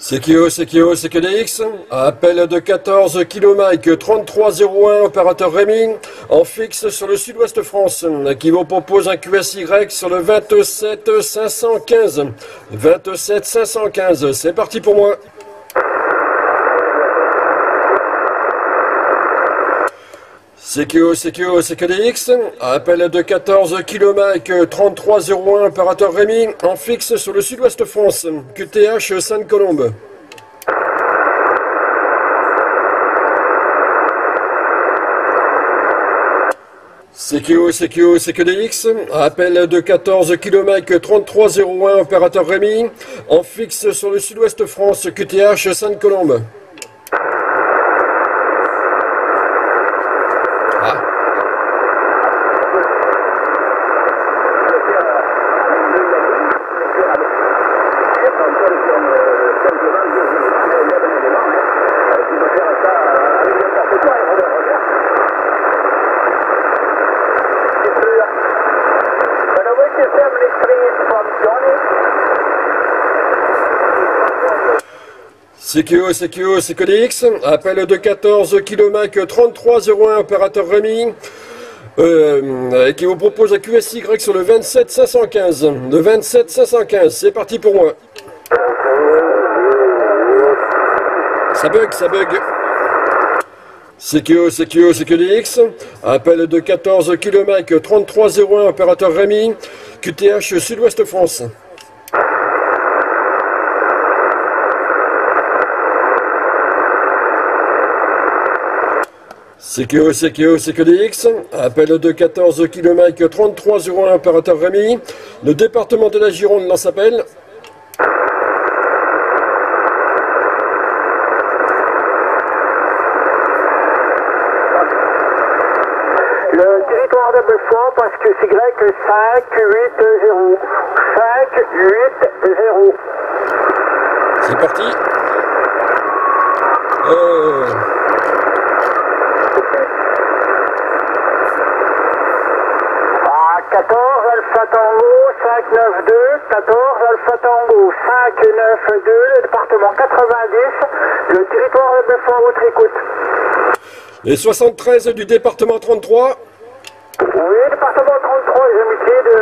CQO, CQO, CQDX, appel de 14 km, 3301, opérateur Rémi, en fixe sur le sud-ouest France, qui vous propose un QSY sur le 27 515. 27 515, c'est parti pour moi. CQO, CQO, CQDX, appel de 14 km, 3301, opérateur Rémi, en fixe sur le sud-ouest France, QTH Sainte-Colombe. CQO, CQO, CQDX, appel de 14 km, 3301, opérateur Rémi, en fixe sur le sud-ouest France, QTH Sainte-Colombe. CQO, CQO, CQDX, appel de 14 km 3301, opérateur Rémi, qui vous propose un QSY sur le 27 515. Le 27 515, c'est parti pour moi. Ça bug, ça bug. CQO, CQO, CQDX, appel de 14 km 3301, opérateur Rémi, QTH Sud-Ouest France. CQO, CQO, CQDX, appel de 14 km 3301, opérateur Rémi, le département de la Gironde lance appel. Le territoire de Belfort, parce que c'est grec, 580. 580. C'est parti. Ah, 14 Alpha Tango 592, 14 Alpha Tango 592, le département 90, le territoire de Belfort, votre écoute. Les 73 du département 33. Oui, département 33, les amitiés de 14AT,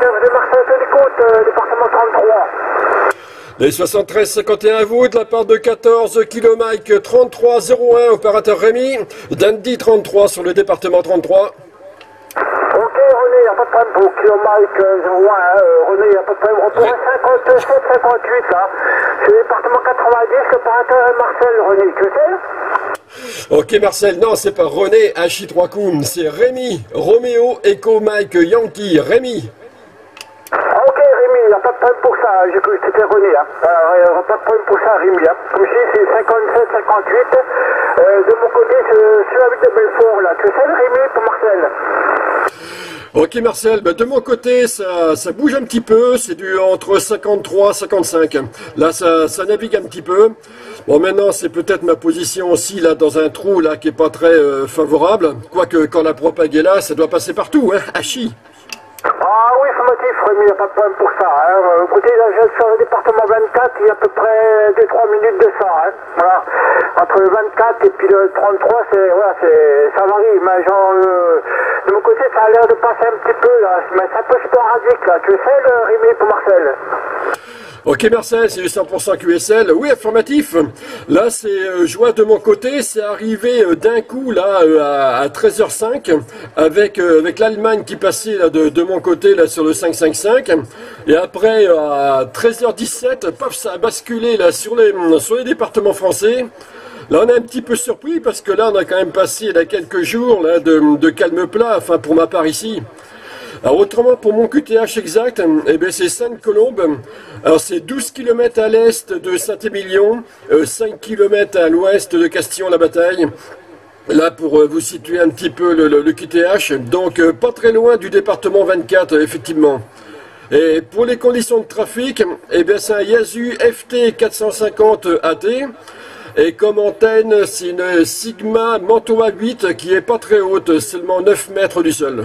592 Marseille-Côte, département 33. Les 73-51 à vous, de la part de 14 km 3301, opérateur Rémi, Dundee 33 sur le département 33. Ok, René, il n'y a pas de problème pour km 01, René, il n'y a pas de problème. On pourrait 57-58 là, c'est le département 90, l'opérateur est Marcel, René, tu sais? Ok Marcel, non c'est pas René H3Koum, c'est Rémi, Roméo, Echo, Mike, Yankee, Rémi. Ah ok Rémi, il n'y a pas de problème pour ça, j'ai cru que c'était René, hein. Il n'y aura pas de problème pour ça Rémi, hein. Comme je dis c'est 57-58, de mon côté c'est la ville de Belfort là, tu sais Rémi pour Marcel. Ok Marcel, bah de mon côté ça bouge un petit peu, c'est du entre 53 et 55. Là ça navigue un petit peu. Bon maintenant c'est peut-être ma position aussi là dans un trou là qui est pas très favorable. Quoique quand la propague est là, ça doit passer partout, hein, Hachi. Ah oui, ce motif, Rémi, il n'y a pas de problème pour ça. Hein. Écoutez, là, je suis sur le département 24, il y a à peu près 2-3 minutes de ça. Hein. Voilà. Entre le 24 et puis le 33, voilà, ça varie. Mais genre, de mon côté, ça a l'air de passer un petit peu, là. Mais c'est un peu sporadique, là. Tu sais, le Rémi pour Marcel. Ok Marcel, c'est du 100% QSL, oui affirmatif, là c'est joie de mon côté, c'est arrivé d'un coup là à 13h05 avec l'Allemagne qui passait là, de mon côté là sur le 555 et après à 13h17, paf ça a basculé là sur les départements français. Là, on est un petit peu surpris parce que là on a quand même passé là quelques jours là de calme plat, enfin pour ma part ici. Alors autrement pour mon QTH exact, eh bien c'est Sainte-Colombe, alors c'est 12 km à l'est de Saint-Émilion, 5 km à l'ouest de Castillon-la-Bataille, là pour vous situer un petit peu le QTH, donc pas très loin du département 24 effectivement. Et pour les conditions de trafic, eh bien c'est un Yaesu FT-450AT. Et comme antenne, c'est une Sigma Mantua 8 qui est pas très haute, seulement 9 mètres du sol.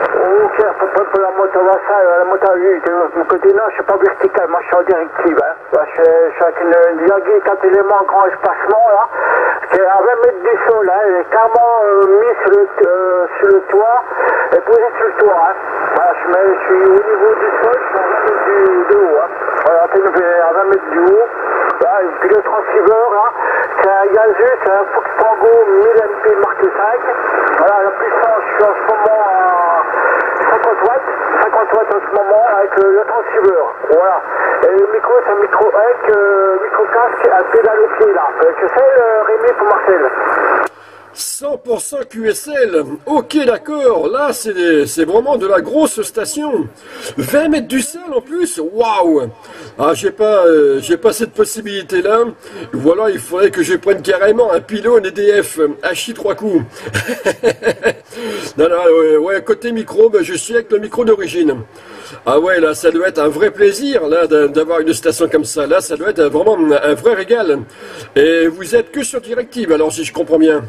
Ok, pour la Mantua 5, la Mantua 8, mon côté non, je suis pas vertical, moi je suis en directive. Hein. Je suis avec une diagonale 4 éléments grand espacement, là, qui est à 20 mètres du sol, hein, elle est carrément mise sur le toit, et posée sur le toit. Hein. Voilà, je suis au niveau du sol, je suis à 20 mètres de haut. Hein. Voilà, l'antenne est à 20 mètres du haut. Voilà, et puis le transceiver, hein, c'est un Yaesu, c'est un Fox Tango 1000MP Mark 5. Voilà, la puissance, je suis en ce moment à 50 watts en ce moment avec le transceiver. Voilà, et le micro, c'est un micro avec micro casque à pédale au pied là. Tu sais, Rémi pour Marcel. 100% QSL, ok d'accord, là c'est vraiment de la grosse station, 20 mètres du sol en plus, waouh. Ah j'ai pas cette possibilité là, voilà il faudrait que je prenne carrément un pylône EDF, HI 3 coups, non, non, ouais, côté micro, ben, je suis avec le micro d'origine, ah ouais là ça doit être un vrai plaisir là d'avoir une station comme ça, là ça doit être vraiment un vrai régal, et vous êtes que sur directive alors si je comprends bien.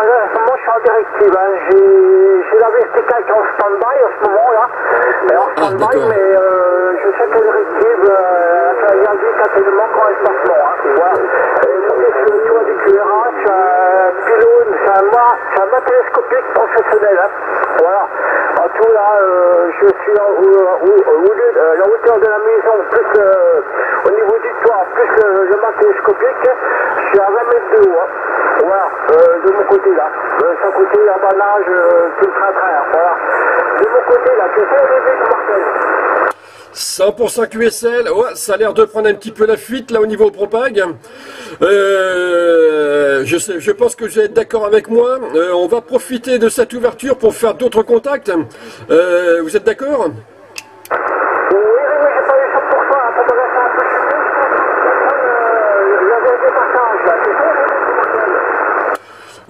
Moi je suis en directive, hein. J'ai la VSTK qui est en stand-by en ce moment là, mais en stand-by, mais je sais que la directive, ça vient du tellement grand espacement. Hein. Voilà. Et sur le toit du QRA, c'est un pylône, c'est un mât télescopique professionnel. Hein. Voilà. En tout là, je suis à la hauteur de la maison, plus au niveau du toit, plus le mât télescopique, je suis à 20 mètres de haut. Hein. Voilà, de mon côté là, sans côté l'abanage, tout le train, voilà. De mon côté là, que ça les mecs mortels. 100% QSL, ouais, ça a l'air de prendre un petit peu la fuite là au niveau propag. Je pense que vous êtes d'accord avec moi. On va profiter de cette ouverture pour faire d'autres contacts. Vous êtes d'accord?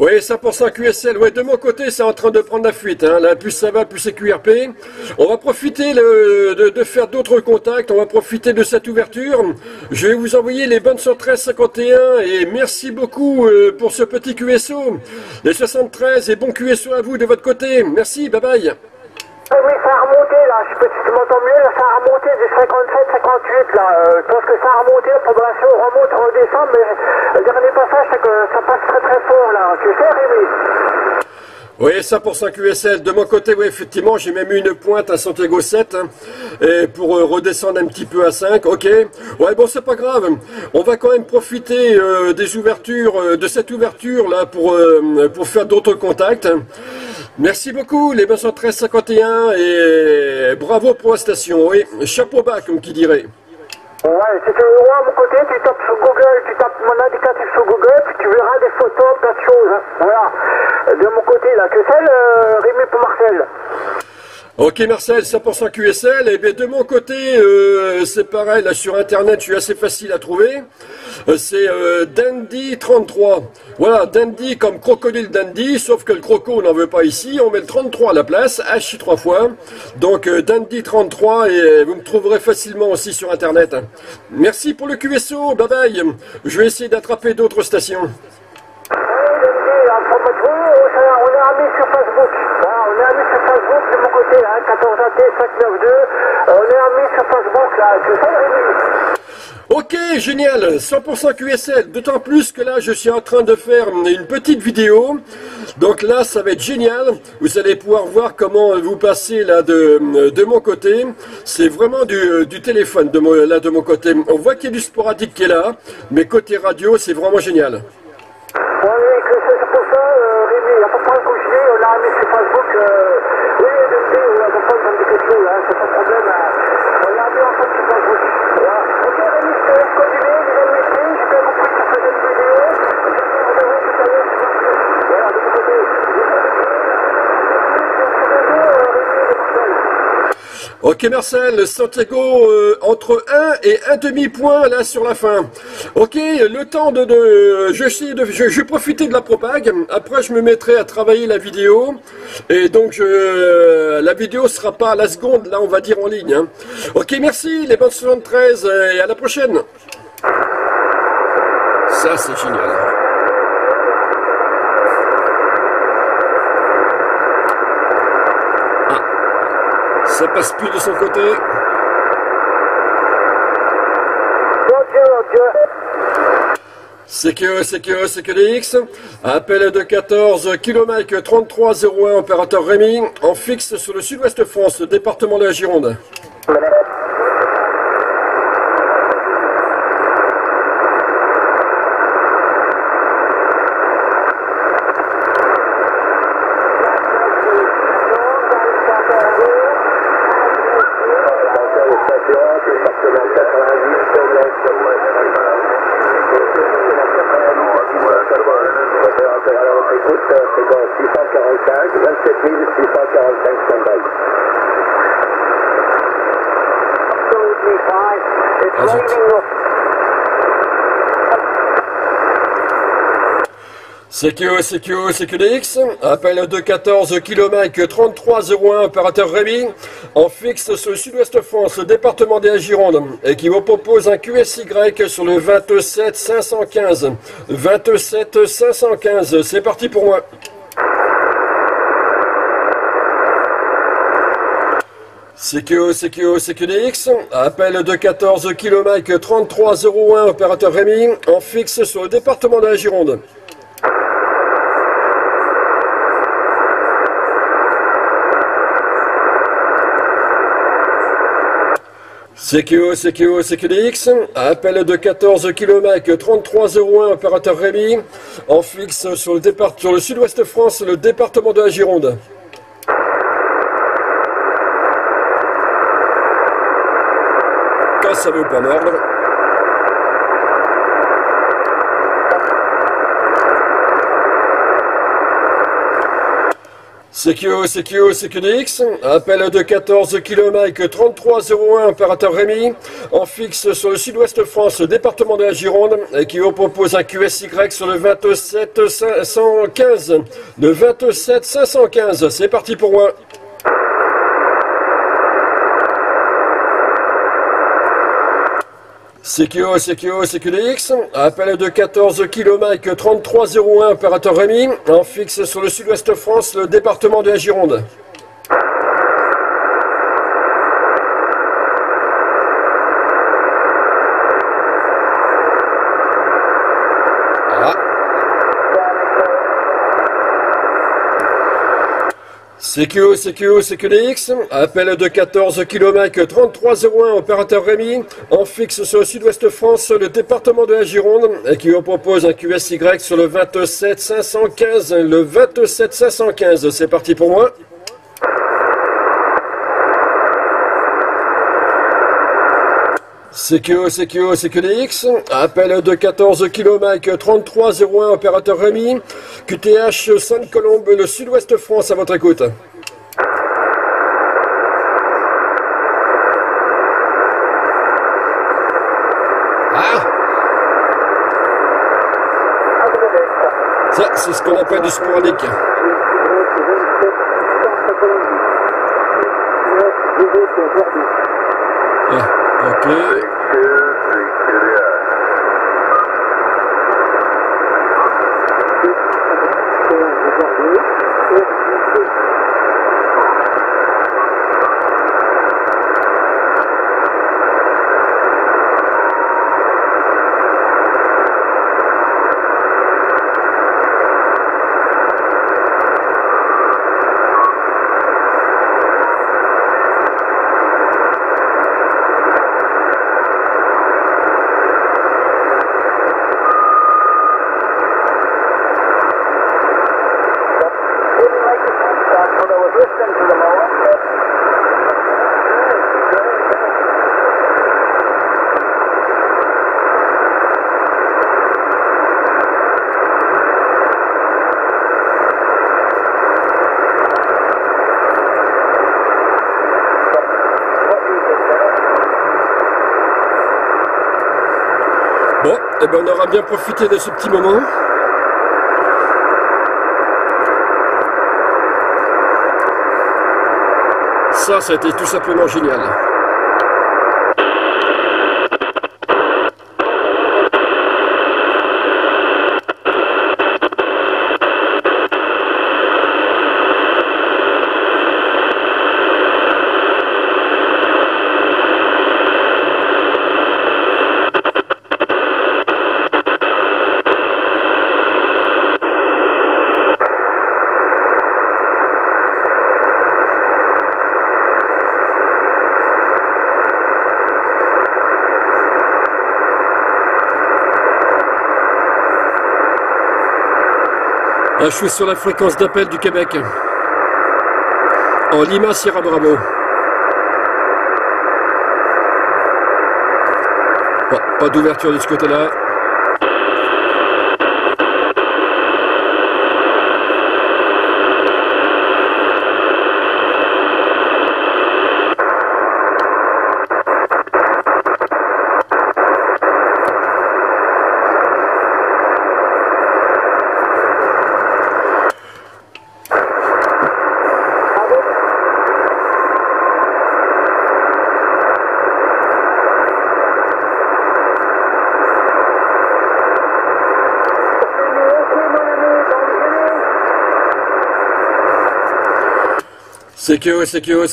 Oui, 100% QSL. Ouais, de mon côté, c'est en train de prendre la fuite. Hein. Là, plus ça va, plus c'est QRP. On va profiter de faire d'autres contacts. On va profiter de cette ouverture. Je vais vous envoyer les bonnes 113-51. Et merci beaucoup pour ce petit QSO. Les 73 et bon QSO à vous de votre côté. Merci, bye bye. Oui, ça a remonté là. Je sais pas si tu m'entends mieux. Là, ça a remonté du 57-58 là. Je pense que ça a remonté. La population remonte, redescend, mais le dernier passage, c'est que ça passe très très fort là. Tu sais, Rémi? Oui, 100% QSL. De mon côté, oui, effectivement, j'ai même eu une pointe à Santiago 7 hein, et pour redescendre un petit peu à 5. Ok. Ouais, bon, c'est pas grave. On va quand même profiter des ouvertures, de cette ouverture là, pour faire d'autres contacts. Merci beaucoup, les 213-51 et bravo pour la station. Oui, chapeau bas, comme qui dirait. Ouais, si tu veux voir mon côté, tu tapes sur Google, tu tapes mon indicatif sur Google, puis tu verras des photos, plein de choses. Hein. Voilà, de mon côté, là, que celle, Rémi pour Marcel. Ok Marcel, 100% QSL, et bien de mon côté, c'est pareil, là sur internet je suis assez facile à trouver, c'est Dundee 33, voilà Dundee comme Crocodile Dundee, sauf que le croco on n'en veut pas ici, on met le 33 à la place, H 3 fois, donc Dundee 33 et vous me trouverez facilement aussi sur internet. Merci pour le QSO, bye bye, je vais essayer d'attraper d'autres stations. Ok, génial, 100% QSL, d'autant plus que là je suis en train de faire une petite vidéo, donc là ça va être génial, vous allez pouvoir voir comment vous passez là de mon côté, c'est vraiment du téléphone là de mon côté, on voit qu'il y a du sporadique qui est là, mais côté radio c'est vraiment génial. Ok Marcel, Santiago entre 1 et 1,5 point là sur la fin. Ok, le temps je vais profiter de la propague. Après je me mettrai à travailler la vidéo. Et donc la vidéo sera pas à la seconde là on va dire en ligne. Hein. Ok merci les bonnes 73 et à la prochaine. Ça c'est génial. Ça passe plus de son côté. Roger, Roger. C'est que les X. Appel de 14 km 3301, opérateur Rémi, en fixe sur le sud-ouest France, département de la Gironde. CQDX, appel de 14 km 3301, opérateur Rémi, en fixe sur le sud-ouest France, département des Gironde, et qui vous propose un QSY sur le 27 515. 27 515, c'est parti pour moi. CQDX, appel de 14 km 3301, opérateur Rémi, en fixe sur le département de la Gironde. CQDX, appel de 14 km 3301, opérateur Rémi, en fixe sur le, sud-ouest France, le département de la Gironde. Quand ça veut pas mordre. CQDX, appel de 14 km 3301, opérateur Rémi, en fixe sur le sud-ouest France, département de la Gironde, et qui vous propose un QSY sur le 27 515. Le 27 515, c'est parti pour moi. CQDX, appel de 14 km 3301, opérateur Rémi, en fixe sur le sud-ouest France, le département de la Gironde. CQDX, appel de 14 km 3301, opérateur Rémi, en fixe sur le sud-ouest France, le département de la Gironde, et qui vous propose un QSY sur le 27 515. Le 27 515, c'est parti pour moi. CQDX, appel de 14 km 3301, opérateur Rémi, QTH Sainte-Colombe, le sud-ouest France, à votre écoute. Ça, c'est ce qu'on appelle du sporadique. Et bien on aura bien profité de ce petit moment. Ça a été tout simplement génial. Je suis sur la fréquence d'appel du Québec, en Lima, Sierra Bravo. Pas d'ouverture de ce côté-là.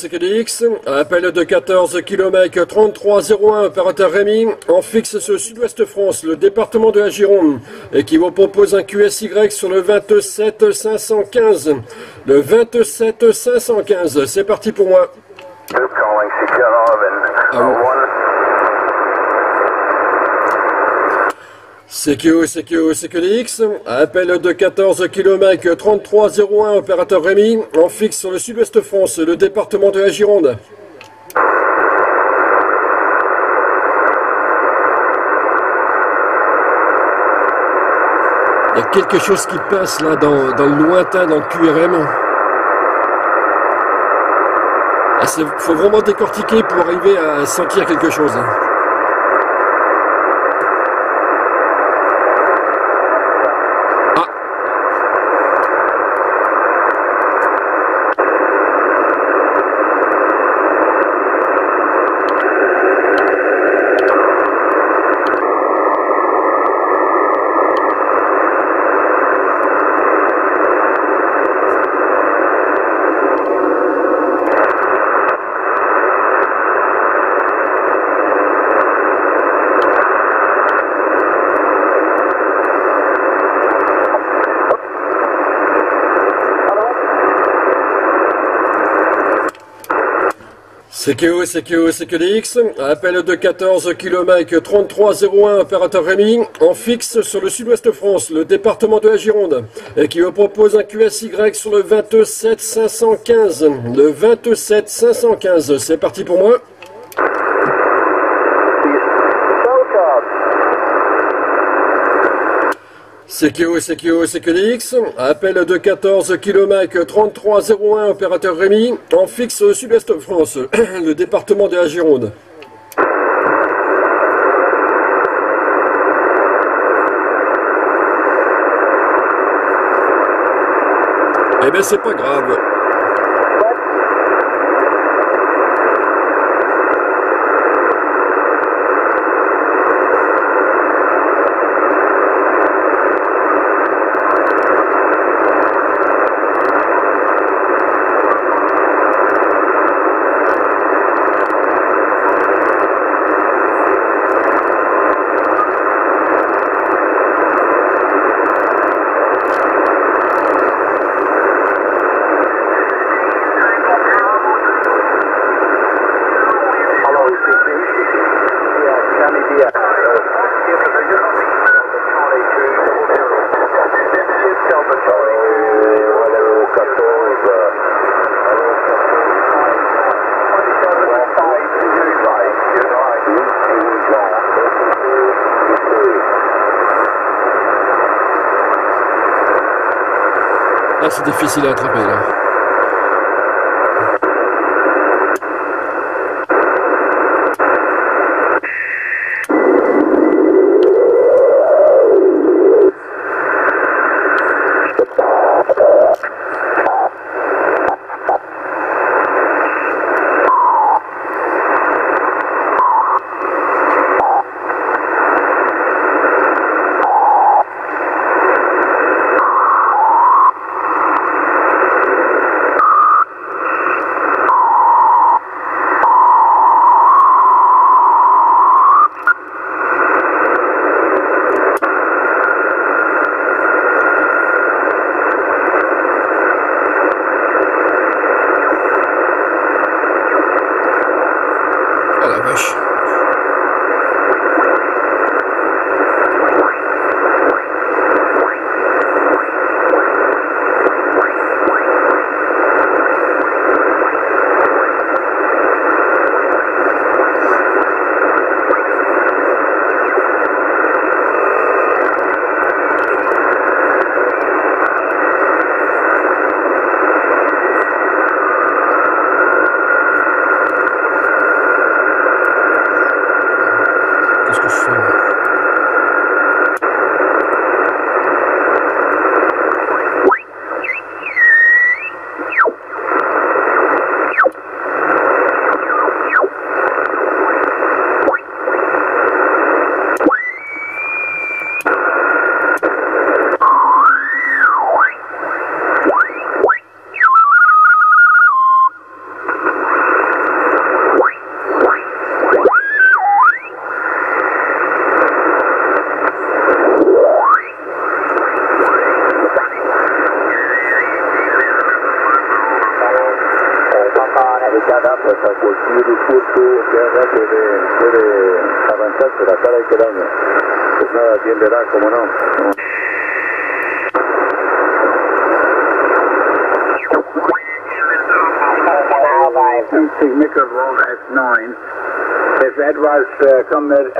CQDX, appel de 14 km 3301, opérateur Rémi, en fixe sur Sud-Ouest France, le département de la Gironde, et qui vous propose un QSY sur le 27 515. Le 27 515, c'est parti pour moi. CQDX, appel de 14 km 3301, opérateur Rémi, en fixe sur le Sud-Ouest France, le département de la Gironde. Il y a quelque chose qui passe là dans le lointain, dans le QRM. Il faut vraiment décortiquer pour arriver à sentir quelque chose. CQDX, appel de 14 km 3301, opérateur Rémi, en fixe sur le Sud-Ouest France, le département de la Gironde, et qui vous propose un QSY sur le 27 515. Le 27 515, c'est parti pour moi. CQDX, appel de 14 km 3301, opérateur Rémi, en fixe au Sud-Est de France, le département de la Gironde. Eh bien c'est pas grave. C'est difficile à attraper là.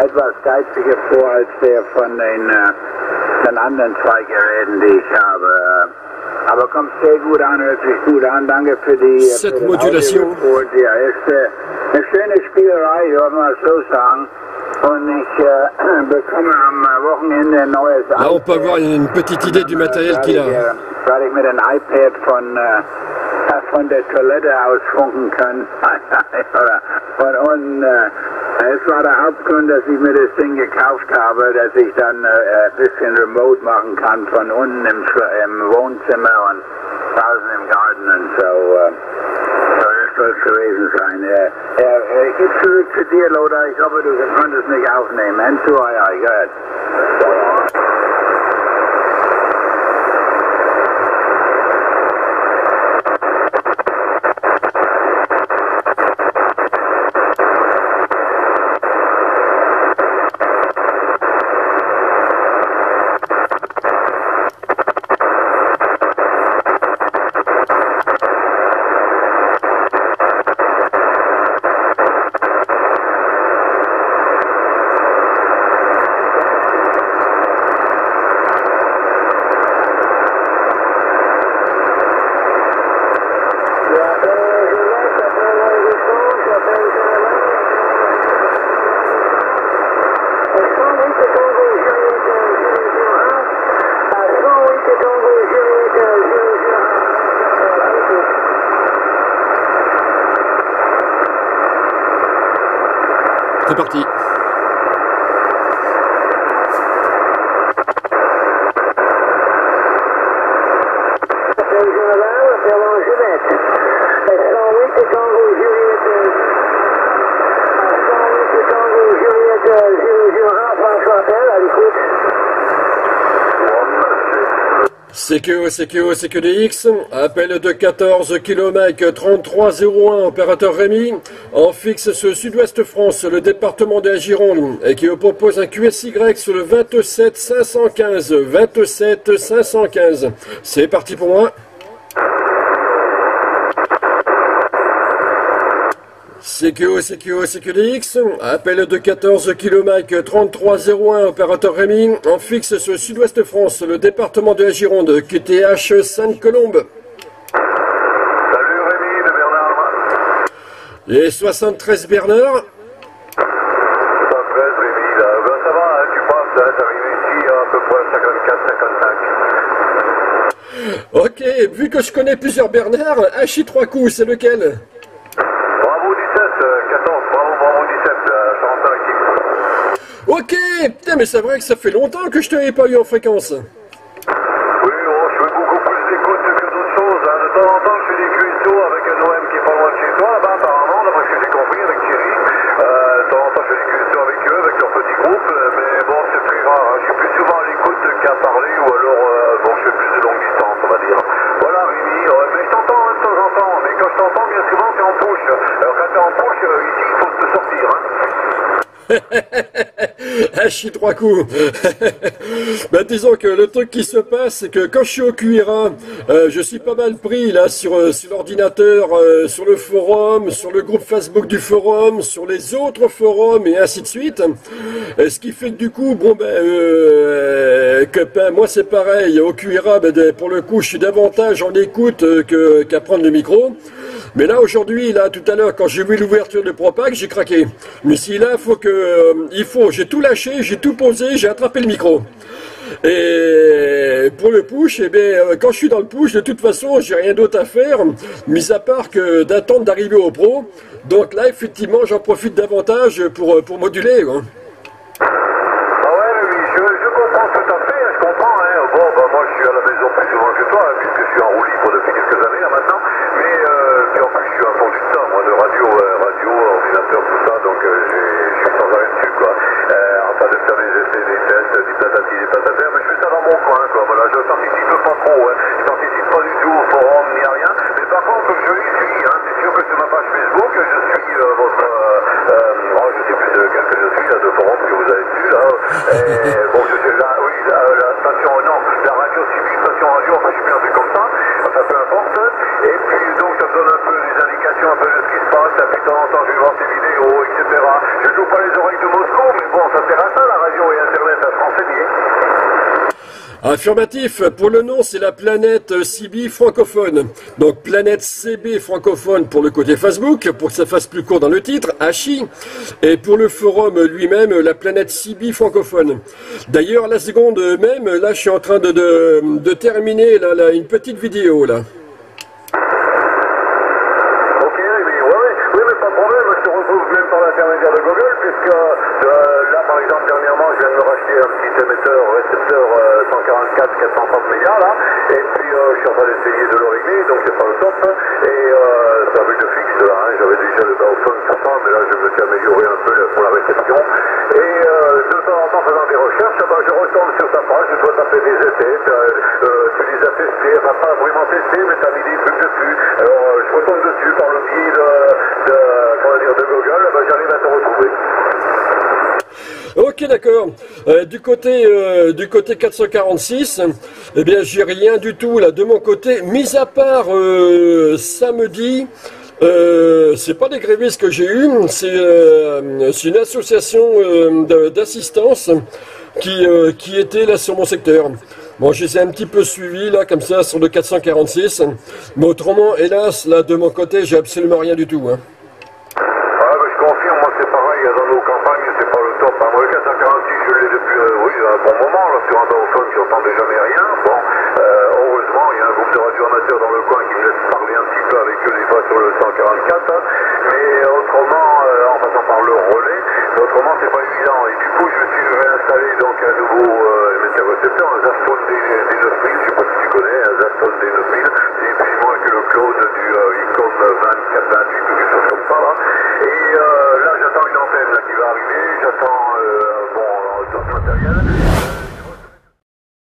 Etwas geistige Vorhaltseher von den anderen zwei Geräten, die ich habe. Aber kommt sehr gut an, hört sich gut an. Danke für die Cette Modulation. Ja, ist eine schöne Spielerei, würde man so sagen. Und ich bekomme am Wochenende ein neues iPad. Là, on peut avoir une petite idée du matériel qu'il a. Weil ich mit dem iPad von der Toilette ausfunken kann. Oder von unten. Es war der Hauptgrund, dass ich mir das Ding gekauft habe, dass ich dann ein bisschen remote machen kann, von unten im Wohnzimmer und draußen im Garten und so. So das soll es gewesen sein. Ich gebe zurück zu dir, Loda. Ich hoffe, du konntest mich aufnehmen. And so I heard. CQ DX, appel de 14 km 3301, opérateur Rémi, en fixe sur Sud-Ouest France, le département de la Gironde, et qui vous propose un QSY sur le 27 515, 27 515. C'est parti pour moi. CQDX, appel de 14 km 3301, opérateur Rémi, en fixe sur Sud-Ouest France, le département de la Gironde, QTH Sainte-Colombe. Salut Rémi, de Bernard. Les 73 Bernard. 73 Rémi, là, ben ça va, hein, tu passes, hein, t'arrives ici à peu près 54-55. Ok, vu que je connais plusieurs Bernard, Hachi 3 coups, c'est lequel? Ok, putain, mais c'est vrai que ça fait longtemps que je t'avais pas eu en fréquence. Oui, je fais beaucoup plus d'écoute que d'autres choses. Hein. De temps en temps, je fais des QSO avec Noël qui est pas loin de chez toi. Ben, apparemment, d'après ce que j'ai compris avec Thierry, de temps en temps, je fais des QSO avec eux, avec leur petit groupe. Mais bon, c'est très rare. Hein. Je suis plus souvent à l'écoute qu'à parler ou alors, bon, je fais plus de longue distance, on va dire. Voilà, Rémi. Mais je t'entends de temps en temps. Mais quand je t'entends, bien souvent, t'es en push. Alors, quand t'es en push, ici, il faut te sortir. Hein. Ah, chie trois coups. Ben, disons que le truc qui se passe, c'est que quand je suis au QRA, je suis pas mal pris là sur l'ordinateur, sur le forum, sur le groupe Facebook du forum, sur les autres forums et ainsi de suite. Ce qui fait que du coup, bon ben, moi c'est pareil au QRA, ben, pour le coup, je suis davantage en écoute qu'à prendre le micro. Mais là aujourd'hui, là tout à l'heure, quand j'ai vu l'ouverture de Propag, j'ai craqué. Mais si là, j'ai tout lâché, j'ai tout posé, j'ai attrapé le micro. Et pour le push, eh bien, quand je suis dans le push, de toute façon, j'ai rien d'autre à faire, mis à part que d'attendre d'arriver au pro. Donc là, effectivement, j'en profite davantage pour moduler. Hein. Je participe pas du tout au forum ni à rien, mais par contre je suis, hein, c'est sûr que sur ma page Facebook, votre je ne sais plus de quel que je suis, là, de forum que vous avez vu, là. Et, bon, je sais, là, oui, là, la station, non, la radio, c'est une station radio, enfin, je sais plus un truc comme ça, enfin, peu importe. Et puis, donc, ça me donne un peu des indications, un peu de ce qui se passe, là, puis de temps en temps, je vais voir ces vidéos, etc. Je joue pas les oreilles de Moscou, mais bon, ça sert à ça, la radio et Internet, à se renseigner. Affirmatif. Pour le nom, c'est la planète CB francophone. Donc planète CB francophone pour le côté Facebook, pour que ça fasse plus court dans le titre, HI. Et pour le forum lui-même, la planète CB francophone. D'ailleurs, la seconde même, là, je suis en train de terminer là, une petite vidéo, là. Ok, d'accord. Du côté 446, eh bien j'ai rien du tout là de mon côté, mis à part samedi. C'est pas des grévistes que j'ai eu, c'est une association d'assistance qui était là sur mon secteur. Bon, je les ai un petit peu suivis là comme ça sur le 446, mais autrement, hélas, là de mon côté, j'ai absolument rien du tout. Hein. C'est pas évident, et du coup je me suis réinstallé donc à nouveau mes récepteurs, un ZASPON D90